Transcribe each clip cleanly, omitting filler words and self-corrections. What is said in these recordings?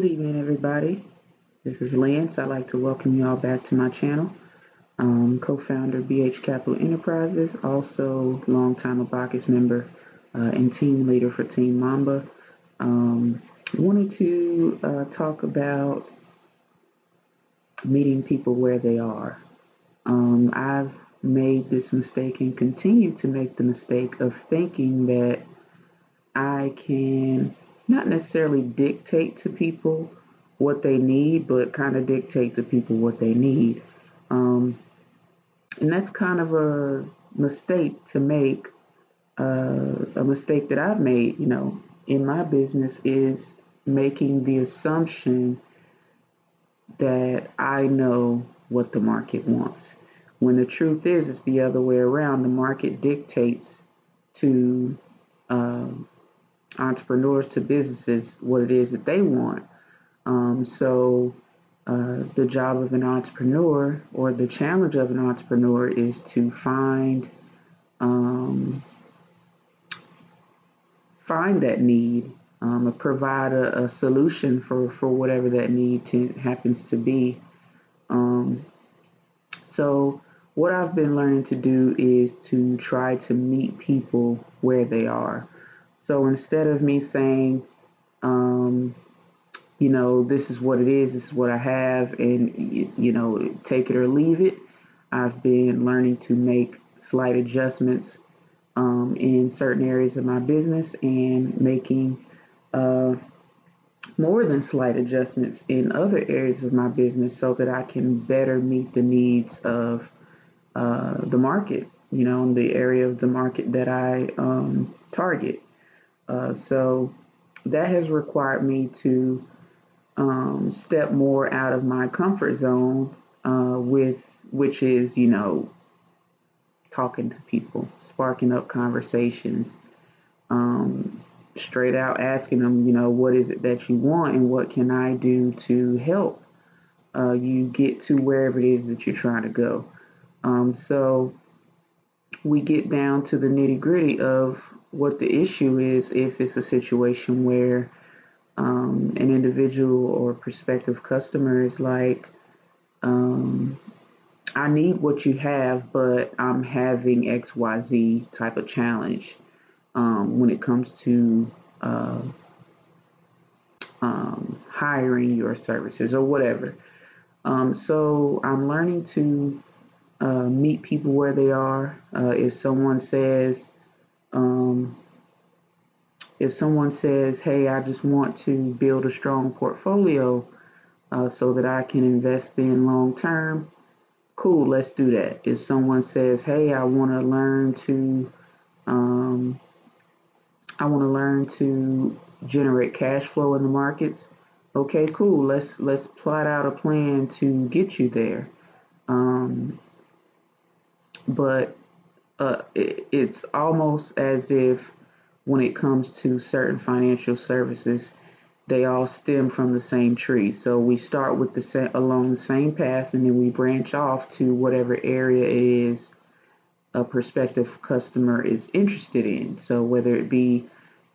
Good evening, everybody. This is Lance. I'd like to welcome you all back to my channel. Co-founder BH Capital Enterprises, also longtime Abacus member and team leader for Team Mamba. Wanted to talk about meeting people where they are. I've made this mistake and continue to make the mistake of thinking that I can not necessarily dictate to people what they need, but kind of dictate to people what they need. And that's kind of a mistake to make, a mistake that I've made, you know, in my business, is making the assumption that I know what the market wants, when the truth is it's the other way around. The market dictates to entrepreneurs, to businesses, what it is that they want. So the job of an entrepreneur, or the challenge of an entrepreneur, is to find that need, provide a solution for whatever that need happens to be. So what I've been learning to do is to try to meet people where they are. So instead of me saying, you know, this is what it is, this is what I have, and, you know, take it or leave it, I've been learning to make slight adjustments in certain areas of my business, and making more than slight adjustments in other areas of my business, so that I can better meet the needs of the market, you know, in the area of the market that I target. So that has required me to step more out of my comfort zone, which is, you know, talking to people, sparking up conversations, straight out asking them, you know, what is it that you want, and what can I do to help you get to wherever it is that you're trying to go. So we get down to the nitty-gritty of what the issue is, if it's a situation where an individual or prospective customer is like, I need what you have, but I'm having XYZ type of challenge when it comes to hiring your services or whatever. So I'm learning to meet people where they are. If someone says, hey, I just want to build a strong portfolio so that I can invest in long term, cool, let's do that. If someone says, hey, I want to learn to generate cash flow in the markets, okay, cool, let's plot out a plan to get you there. But it's almost as if, when it comes to certain financial services, they all stem from the same tree. So we start with along the same path, and then we branch off to whatever area it is a prospective customer is interested in. So whether it be,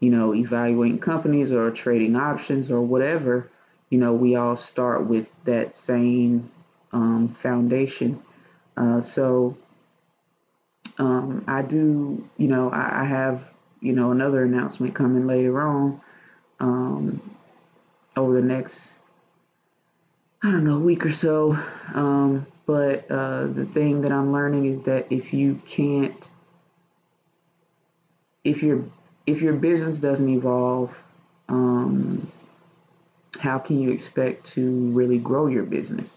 you know, evaluating companies or trading options or whatever, you know, we all start with that same foundation. I have, you know, another announcement coming later on, over the next, I don't know, week or so. But the thing that I'm learning is that if your business doesn't evolve, how can you expect to really grow your business?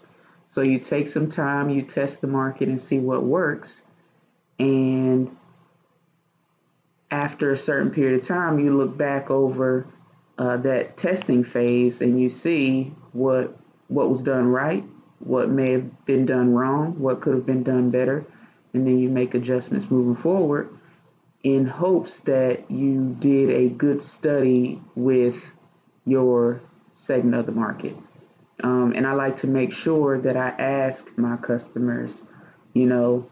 So you take some time, you test the market and see what works. And after a certain period of time, you look back over that testing phase, and you see what was done right, what may have been done wrong, what could have been done better, and then you make adjustments moving forward, in hopes that you did a good study with your segment of the market. And I like to make sure that I ask my customers, you know,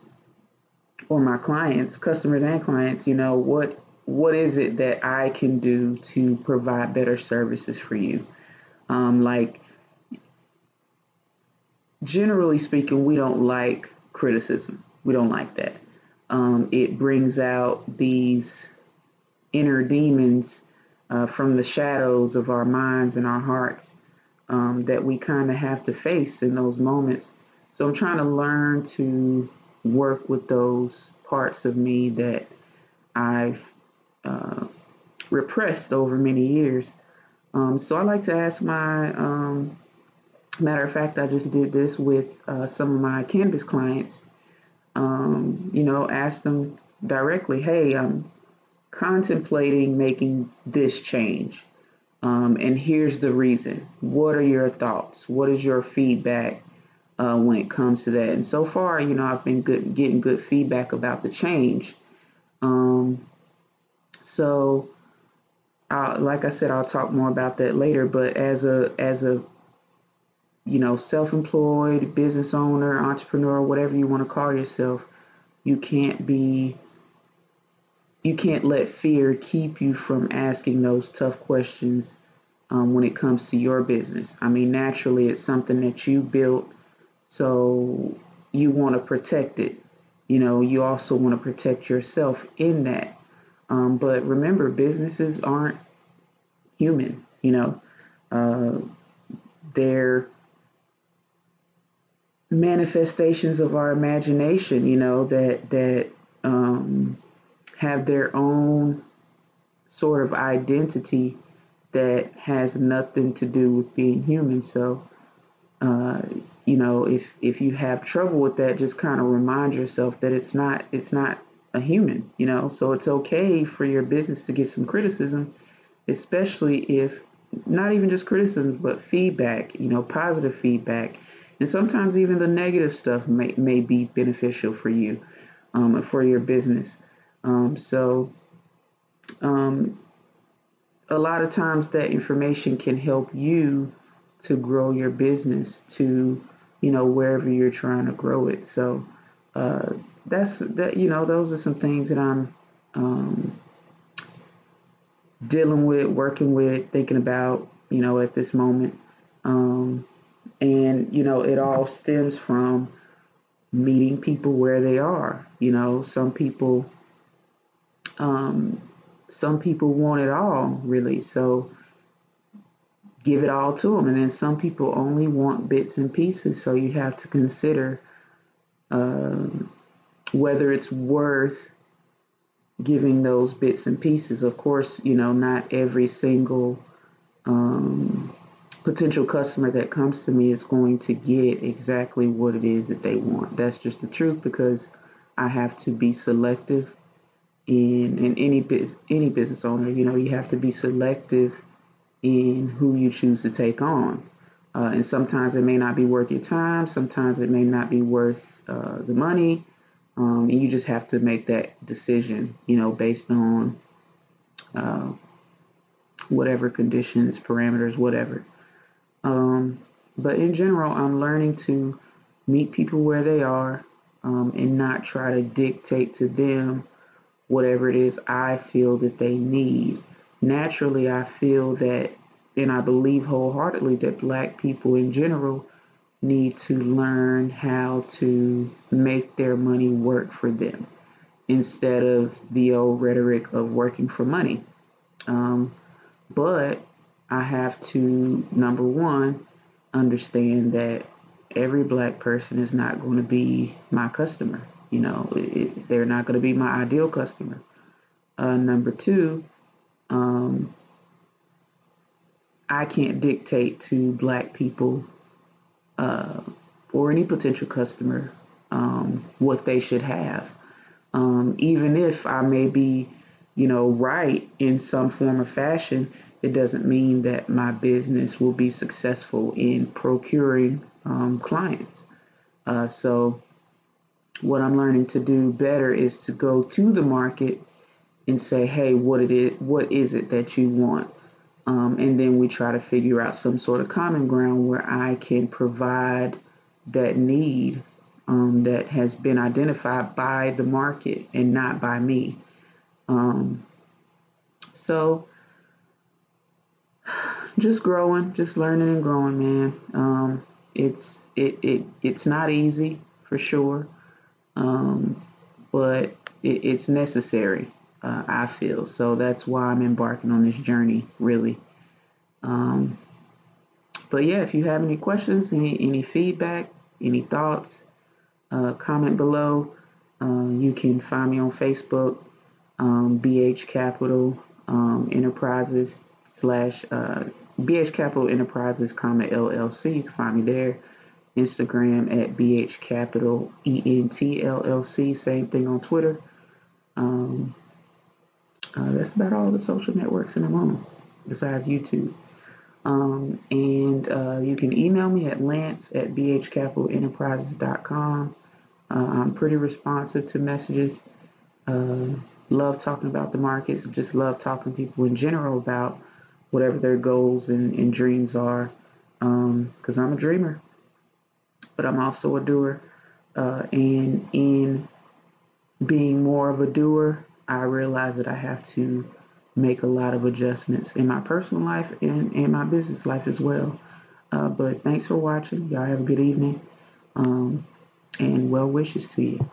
or my clients, customers and clients, you know, what is it that I can do to provide better services for you? Like, generally speaking, we don't like criticism. We don't like that. It brings out these inner demons from the shadows of our minds and our hearts that we kind of have to face in those moments. So I'm trying to learn to work with those parts of me that I've repressed over many years. So I like to ask my, matter of fact, I just did this with some of my Canvas clients. You know, ask them directly, hey, I'm contemplating making this change. And here's the reason. What are your thoughts? What is your feedback when it comes to that? And so far, you know, I've been getting good feedback about the change. So, like I said, I'll talk more about that later. But as a you know, self-employed, business owner, entrepreneur, whatever you want to call yourself, you can't let fear keep you from asking those tough questions when it comes to your business. I mean, naturally, it's something that you built, so you want to protect it. You know, you also want to protect yourself in that. But remember, businesses aren't human, you know. They're manifestations of our imagination, you know, that have their own sort of identity that has nothing to do with being human. So, you know, if you have trouble with that, just kind of remind yourself that it's not a human, you know. So it's okay for your business to get some criticism, especially if not even just criticism, but feedback, you know, positive feedback. And sometimes even the negative stuff may be beneficial for you and for your business. So a lot of times that information can help you to grow your business to, you know, wherever you're trying to grow it. So that's you know, those are some things that I'm dealing with, working with, thinking about, you know, at this moment. And, you know, it all stems from meeting people where they are. You know, some people want it all, really. So give it all to them. And then some people only want bits and pieces. So you have to consider whether it's worth giving those bits and pieces. Of course, you know, not every single potential customer that comes to me is going to get exactly what it is that they want. That's just the truth, because I have to be selective in any business owner. You know, you have to be selective in who you choose to take on. And sometimes it may not be worth your time. Sometimes it may not be worth the money. And you just have to make that decision, you know, based on whatever conditions, parameters, whatever. But in general, I'm learning to meet people where they are and not try to dictate to them whatever it is I feel that they need. Naturally, I feel that, and I believe wholeheartedly, that Black people in general need to learn how to make their money work for them instead of the old rhetoric of working for money. But I have to, number one, understand that every Black person is not going to be my customer. You know, they're not going to be my ideal customer. Number two, I can't dictate to Black people or any potential customer what they should have, even if I may be, you know, right in some form or fashion. It doesn't mean that my business will be successful in procuring clients. So what I'm learning to do better is to go to the market and say, hey, what is it that you want? And then we try to figure out some sort of common ground where I can provide that need that has been identified by the market and not by me. So just growing, just learning and growing, man. It's not easy for sure, but it's necessary. I feel so. That's why I'm embarking on this journey, really. But yeah, if you have any questions, any feedback, any thoughts, comment below. You can find me on Facebook, BH Capital Enterprises / BH Capital Enterprises, LLC. You can find me there. Instagram at BH Capital ENT LLC. Same thing on Twitter. That's about all the social networks in the moment, besides YouTube. You can email me at lance@bhcapitalenterprises.com. I'm pretty responsive to messages. Love talking about the markets. Just love talking to people in general about whatever their goals and dreams are, because I'm a dreamer, but I'm also a doer. And in being more of a doer, I realize that I have to make a lot of adjustments in my personal life and in my business life as well. But thanks for watching. Y'all have a good evening, and well wishes to you.